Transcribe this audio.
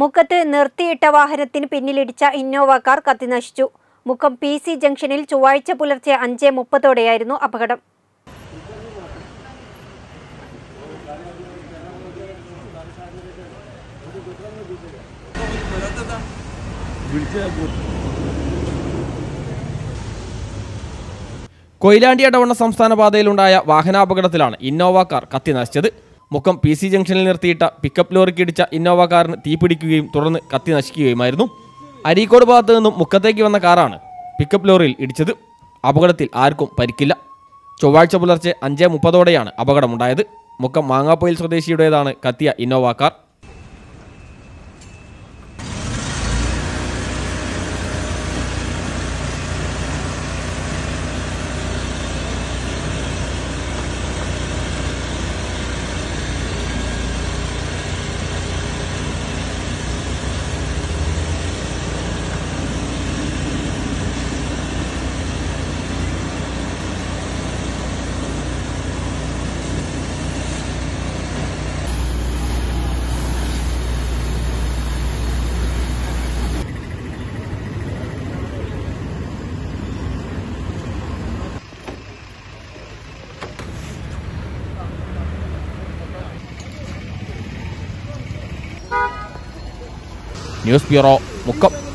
മുക്കത്ത് നിർത്തിയിട്ട വാഹനത്തിന് പിന്നിലിടിച്ച ഇന്നോവ കാർ കത്തിനശിച്ചു. മുക്കം PC ജംഗ്ഷനിൽ ചൊവ്വാഴ്ച പുലർച്ചെ 5:30ഓടെയായിരുന്നു അപകടം. കൊയിലാണ്ടി ഇടവണ്ണ സംസ്ഥാന പാതയിലുണ്ടായ വാഹനാപകടത്തിലാണ് ഇന്നോവ കാർ കത്തിനശിച്ചത്. മുക്കം PC ജംഗ്ഷനിൽ നിർത്തിയിട്ട പിക്കപ്പ് ലോറിക്ക് ഇടിച്ച ഇന്നോവ കാറിന് തീപിടിക്കുകയും തുടർന്ന് കത്തി നശിക്കുകയുമായിരുന്നു. അരീക്കോട് ഭാഗത്തു നിന്നും മുക്കത്തേക്ക് വന്ന കാറാണ് പിക്കപ്പ് ലോറിയിൽ ഇടിച്ചത്. അപകടത്തിൽ ആർക്കും പരിക്കില്ല. ചൊവ്വാഴ്ച പുലർച്ചെ 5:30ഓടെയാണ് അപകടമുണ്ടായത്. മുക്കം മാങ്ങാപ്പൊയിൽ സ്വദേശിയുടേതാണ് കത്തിയ Innova car. News bureau Mukkam.